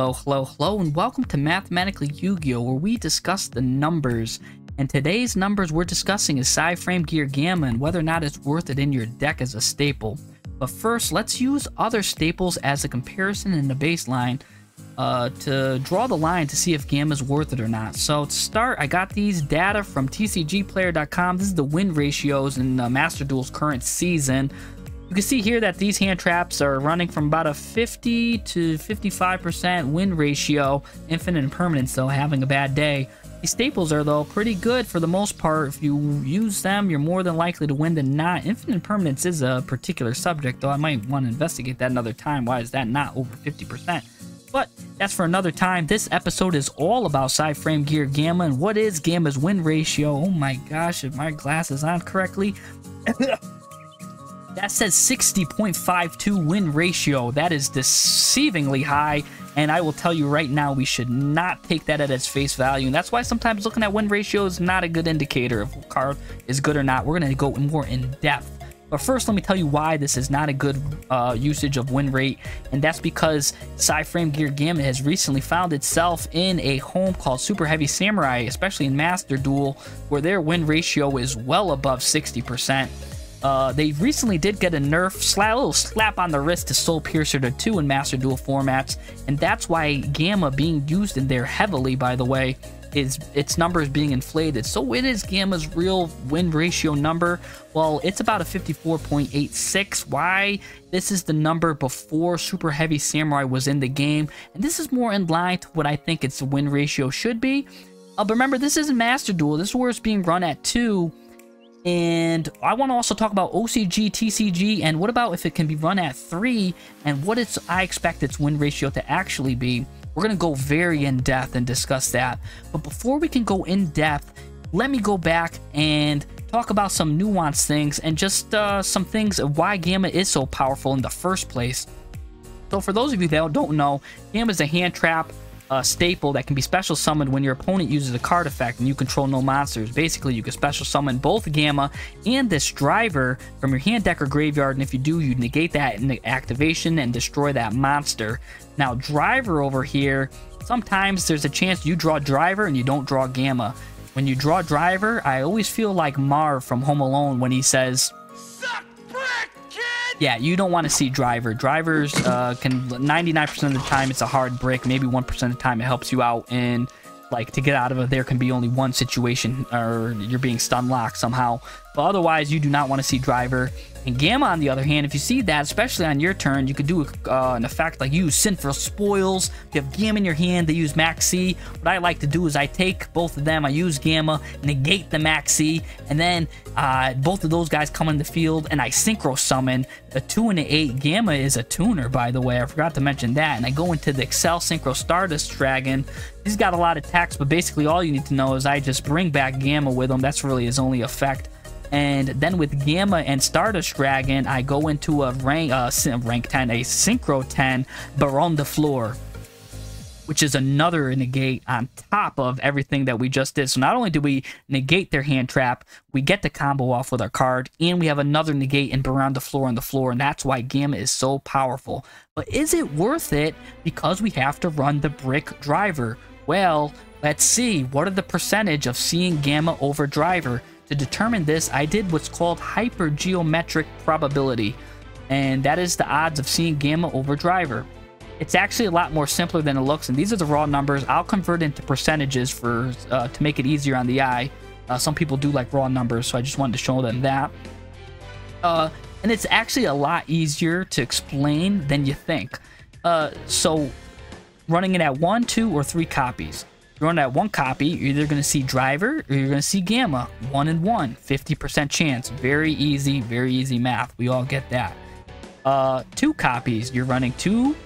Hello, and welcome to Mathematically Yu-Gi-Oh!, where we discuss the numbers. And today's numbers we're discussing is PSY-Framegear Gamma and whether or not it's worth it in your deck as a staple. But first, let's use other staples as a comparison in the baseline to draw the line to see if Gamma is worth it or not. So to start, I got these data from tcgplayer.com. This is the win ratios in Master Duel's current season. You can see here that these hand traps are running from about a 50 to 55% win ratio. Infinite Impermanence, though, having a bad day. These staples are, though, pretty good for the most part. If you use them, you're more than likely to win than not. Infinite Impermanence is a particular subject, though I might want to investigate that another time. Why is that not over 50%? But that's for another time. This episode is all about PSY-Framegear Gamma and what is Gamma's win ratio. Oh my gosh, if my glass is on correctly. That says 60.52 win ratio. That is deceivingly high, and I will tell you right now we should not take that at its face value. And that's why sometimes looking at win ratio is not a good indicator of a card is good or not. We're going to go more in depth. But first, let me tell you why this is not a good usage of win rate, and that's because PSY-Framegear Gamma has recently found itself in a home called Super Heavy Samurai, especially in Master Duel, where their win ratio is well above 60%. They recently did get a nerf, a little slap on the wrist to Soul Piercer to 2 in Master Duel formats, and that's why Gamma being used in there heavily, by the way, is its numbers being inflated. So what is Gamma's real win ratio number? Well, it's about a 54.86. Why? This is the number before Super Heavy Samurai was in the game, and this is more in line to what I think its win ratio should be. But remember, this isn't Master Duel. This is where it's being run at 2. And I want to also talk about OCG, TCG, and what about if it can be run at 3, and what I expect its win ratio to actually be. We're going to go very in-depth and discuss that. But before we can go in-depth, let me go back and talk about some nuanced things and just some things of why Gamma is so powerful in the first place. So for those of you that don't know, Gamma is a hand trap staple that can be special summoned when your opponent uses a card effect and you control no monsters. Basically, you can special summon both Gamma and this driver from your hand, deck, or graveyard, and if you do, you negate that in the activation and destroy that monster. Now, driver over here, sometimes there's a chance you draw driver and you don't draw Gamma. When you draw driver, I always feel like Marv from Home Alone when he says, "Suck brick, kid!" Yeah, you don't want to see driver. Drivers can 99% of the time it's a hard brick. Maybe 1% of the time it helps you out, and like to get out of it there can be only one situation, or you're being stun locked somehow. But otherwise, you do not want to see driver. And Gamma, on the other hand, if you see that, especially on your turn, you could do an effect like use Sinful Spoils. If you have Gamma in your hand, they use Maxi. What I like to do is I take both of them, I use Gamma, negate the Maxi, and then both of those guys come in the field, and I Synchro Summon a 2 and an 8. Gamma is a tuner, by the way. I forgot to mention that. And I go into the Excel Synchro Stardust Dragon. He's got a lot of text, but basically all you need to know is I just bring back Gamma with him. That's really his only effect. And then with Gamma and Stardust Dragon, I go into a Synchro 10, Baronne de Fleur, which is another negate on top of everything that we just did. So not only do we negate their hand trap, we get the combo off with our card, and we have another negate in Baronne de Fleur on the floor, and that's why Gamma is so powerful. But is it worth it because we have to run the brick driver? Well, let's see. What are the percentage of seeing Gamma over driver? To determine this, I did what's called hypergeometric probability, and that is the odds of seeing Gamma over driver. It's actually a lot more simpler than it looks, and these are the raw numbers. I'll convert into percentages for to make it easier on the eye. Some people do like raw numbers, so I just wanted to show them that. And it's actually a lot easier to explain than you think. So running it at 1, 2, or 3 copies. You're on that 1 copy, you're either going to see driver or you're going to see Gamma. 1 and 1, 50% chance. Very easy math. We all get that. 2 copies, you're running 2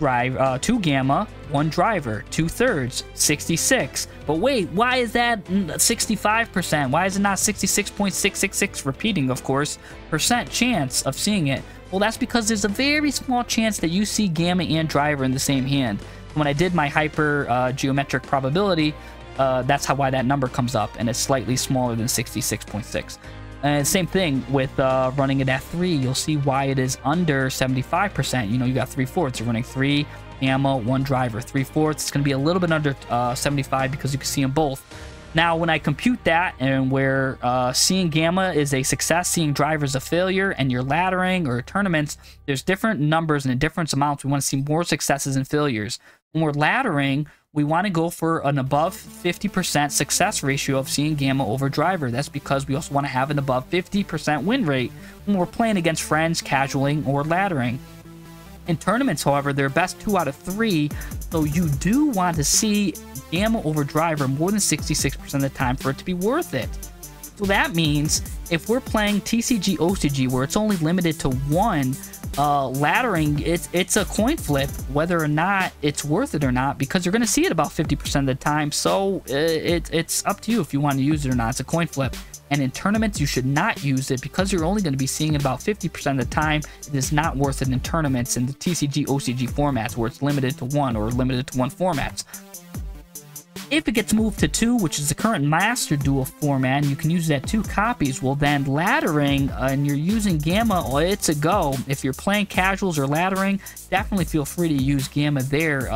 Gamma, 1 driver, 2/3, 66. But wait, why is that 65%? Why is it not 66.666 repeating, of course, percent chance of seeing it? Well, that's because there's a very small chance that you see Gamma and driver in the same hand. When I did my hyper geometric probability, that's why that number comes up, and it's slightly smaller than 66.6. And same thing with running it at 3. You'll see why it is under 75%. You know, you got 3/4. You're running 3 ammo, 1 driver, 3/4. It's going to be a little bit under 75 because you can see them both. Now, when I compute that, and where seeing gamma is a success, seeing driver is a failure, and your laddering or tournaments, there's different numbers and different amounts. We want to see more successes and failures. When we're laddering, we want to go for an above 50% success ratio of seeing gamma over driver. That's because we also want to have an above 50% win rate when we're playing against friends, casualing, or laddering. In tournaments, however, they're best 2 out of 3, so you do want to see gamma over driver more than 66% of the time for it to be worth it. So that means if we're playing TCG OCG, where it's only limited to 1, laddering, it's a coin flip whether or not it's worth it or not, because you're going to see it about 50% of the time. So it's up to you if you want to use it or not. It's a coin flip. And in tournaments, you should not use it because you're only going to be seeing it about 50% of the time. It is not worth it in tournaments in the TCG OCG formats, where it's limited to 1 or limited to 1 formats. If it gets moved to 2, which is the current Master Duel format, and you can use that 2 copies, well then laddering, and you're using gamma, well, it's a go. If you're playing casuals or laddering, definitely feel free to use gamma there.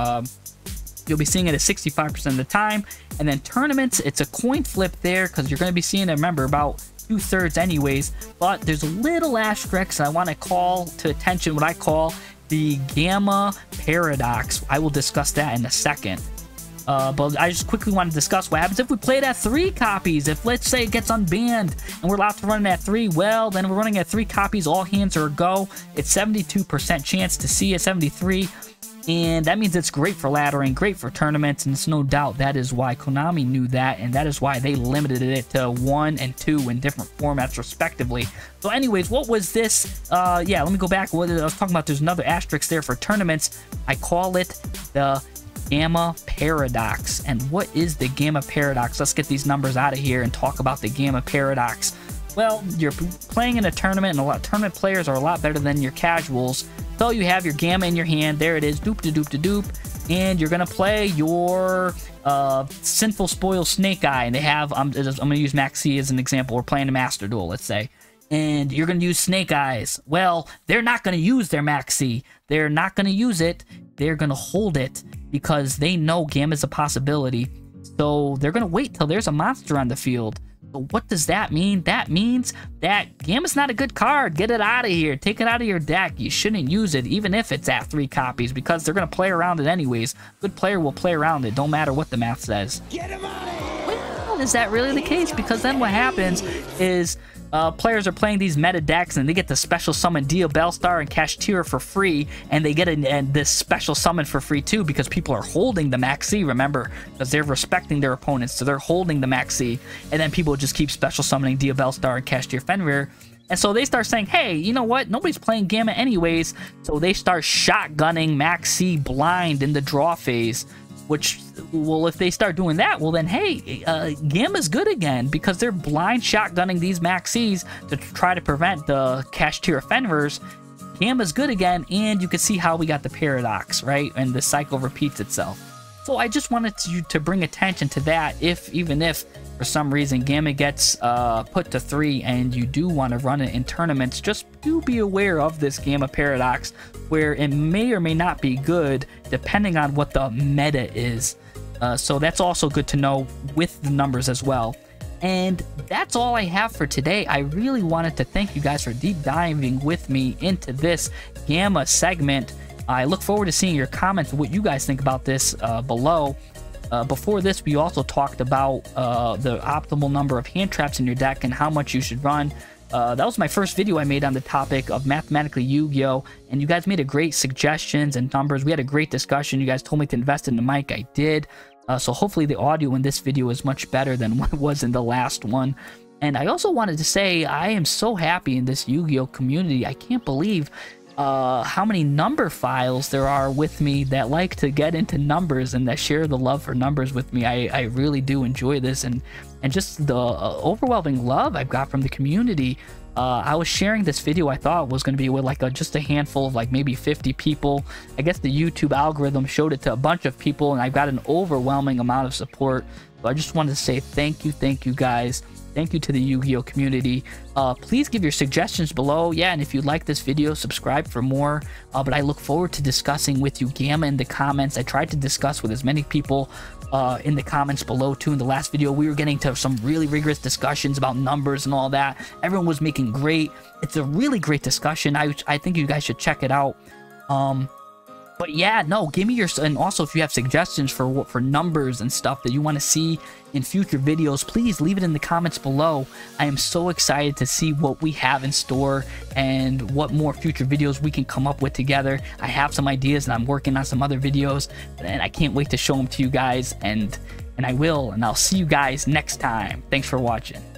You'll be seeing it at 65% of the time. And then tournaments, it's a coin flip there because you're going to be seeing it, remember, about 2/3 anyways. But there's a little asterisk, and I want to call to attention what I call the gamma paradox. I will discuss that in a second. But I just quickly want to discuss what happens if we play it at 3 copies. If, let's say, it gets unbanned and we're allowed to run it at 3, well, then we're running at 3 copies. All hands are a go. It's 72% chance to see it, 73. And that means it's great for laddering, great for tournaments, and it's no doubt that is why Konami knew that, and that is why they limited it to 1 and 2 in different formats respectively. So anyways, what was this? Yeah, let me go back. What I was talking about, there's another asterisk there for tournaments. I call it the gamma paradox. And what is the gamma paradox? Let's get these numbers out of here and talk about the gamma paradox. Well, you're playing in a tournament, and a lot of tournament players are a lot better than your casuals. So you have your gamma in your hand. There it is, doop-de-doop-de-doop. And you're going to play your Sinful Spoil Snake Eye. And they have, I'm going to use Maxx C as an example. We're playing a Master Duel, let's say. And you're going to use Snake Eyes. Well, they're not going to use their Maxx C. They're not going to use it. They're going to hold it because they know gamma is a possibility. So they're going to wait till there's a monster on the field. But what does that mean? That means that gamma's not a good card. Get it out of here. Take it out of your deck. You shouldn't use it, even if it's at 3 copies, because they're going to play around it anyways. Good player will play around it. Don't matter what the math says. Get him out of here. Well, is that really the case? Because then what happens is players are playing these meta decks, and they get the special summon Diabellstar and Kashtira for free, and they get this special summon for free too because people are holding the Maxi, remember, because they're respecting their opponents, so they're holding the Maxi, and then people just keep special summoning Diabellstar and Kashtira Fenrir. And so they start saying, hey, you know what? Nobody's playing gamma anyways, so they start shotgunning Maxi blind in the draw phase. Which, well, if they start doing that, well then, hey, gamma's good again because they're blind shotgunning these Maxis to try to prevent the Kashtira Fenrirs. Gamma's good again, and you can see how we got the paradox, right? And the cycle repeats itself. So I just wanted to bring attention to that. Even if for some reason gamma gets put to 3 and you do want to run it in tournaments, just do be aware of this gamma paradox, where it may or may not be good depending on what the meta is. So that's also good to know with the numbers as well. And that's all I have for today. I really wanted to thank you guys for deep diving with me into this gamma segment. I look forward to seeing your comments, what you guys think about this below. Before this, we also talked about the optimal number of hand traps in your deck and how much you should run. That was my first video I made on the topic of mathematically Yu-Gi-Oh! And you guys made a great suggestions and numbers. We had a great discussion. You guys told me to invest in the mic. I did. So hopefully the audio in this video is much better than what it was in the last one. And I also wanted to say I am so happy in this Yu-Gi-Oh! Community. I can't believe how many number files there are with me that like to get into numbers and that share the love for numbers with me. I really do enjoy this, and just the overwhelming love I've got from the community. I was sharing this video I thought was going to be with like just a handful of like maybe 50 people. I guess the YouTube algorithm showed it to a bunch of people, and I've got an overwhelming amount of support. So I just wanted to say thank you guys. Thank you to the Yu-Gi-Oh! Community. Please give your suggestions below. Yeah, and if you like this video, subscribe for more. But I look forward to discussing with you Gamma in the comments. I tried to discuss with as many people in the comments below too. In the last video, we were getting to some really rigorous discussions about numbers and all that. Everyone was making great. It's a really great discussion. I think you guys should check it out. But yeah, no, give me your, and also if you have suggestions for numbers and stuff that you want to see in future videos, please leave it in the comments below. I am so excited to see what we have in store and what more future videos we can come up with together. I have some ideas and I'm working on some other videos, and I can't wait to show them to you guys, and I'll see you guys next time. Thanks for watching.